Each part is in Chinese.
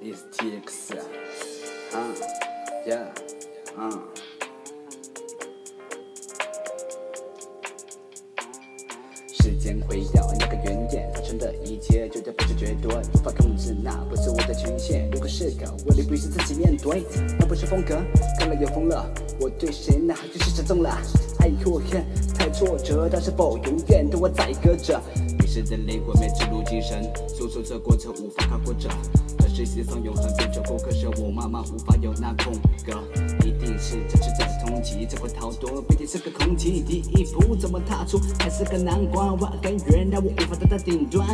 It's TX.时间回到那个原点，发生的一切就在不知觉多，无法控制，那不是我的权限。如果是个我力不允许自己面对，那不是风格，看了又疯了。我对谁呢？就是失踪了，爱或恨，太挫折，它是否永远对我宰割着？迷失的灵魂，没指路精神，诉说着过程无法跨过着。 是心上永恒变成过客，是我慢慢无法有那空格，一定是这次的通缉，这回逃脱毕竟是个空气，第一步怎么踏出还是个难关，挖根源让我无法达到顶端。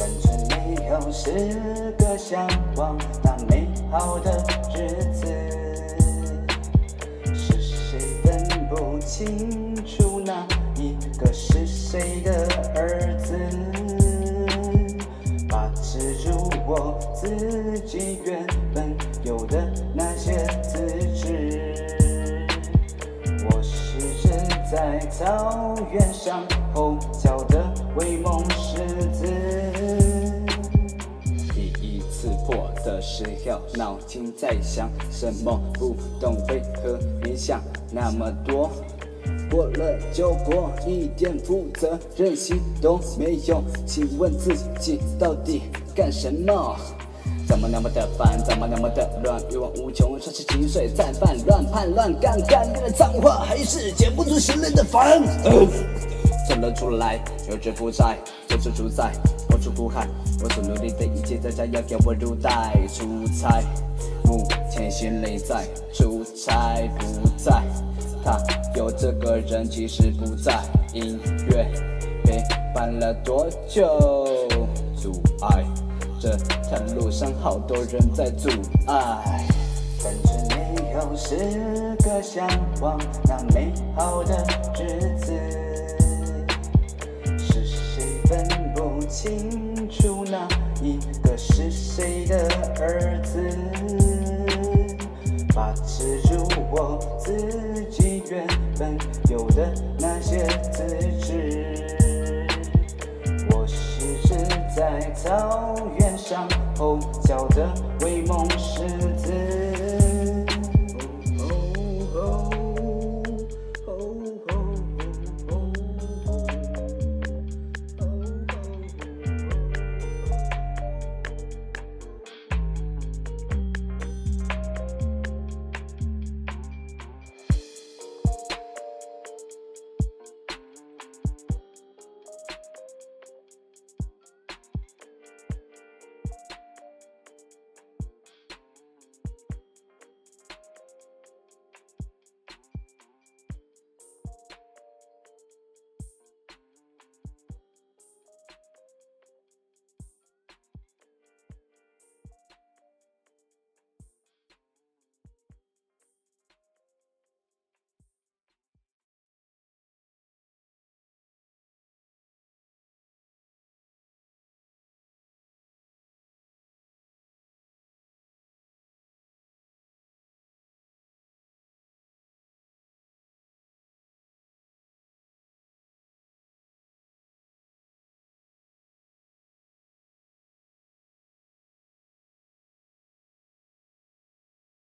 但是没有十个向往那美好的日子，是谁分不清楚那一个是谁的儿子？ 植入我自己原本有的那些资质，我是人在草原上吼叫的威猛狮子。第一次破的时候，脑筋在想什么？不懂为何你想那么多。 过了就过，一点负责任心都没有。请问自己到底干什么？怎么那么的烦，怎么那么的乱？欲望无穷，像是井水在泛滥，叛乱干你的脏话，还是剪不出行人的烦。走了出来，有志负债，做出主宰，活出苦海。我所努力的一切，大家要给我入袋。出差，目前心累在，出差不在。 他有这个人其实不在，音乐陪伴了多久？阻碍这条路上好多人在阻碍。但是没有十个向往那美好的日子，是谁分不清楚那一个是谁的儿子？ 把持住我自己原本有的那些资质，我是只在草原上吼叫的威猛狮子。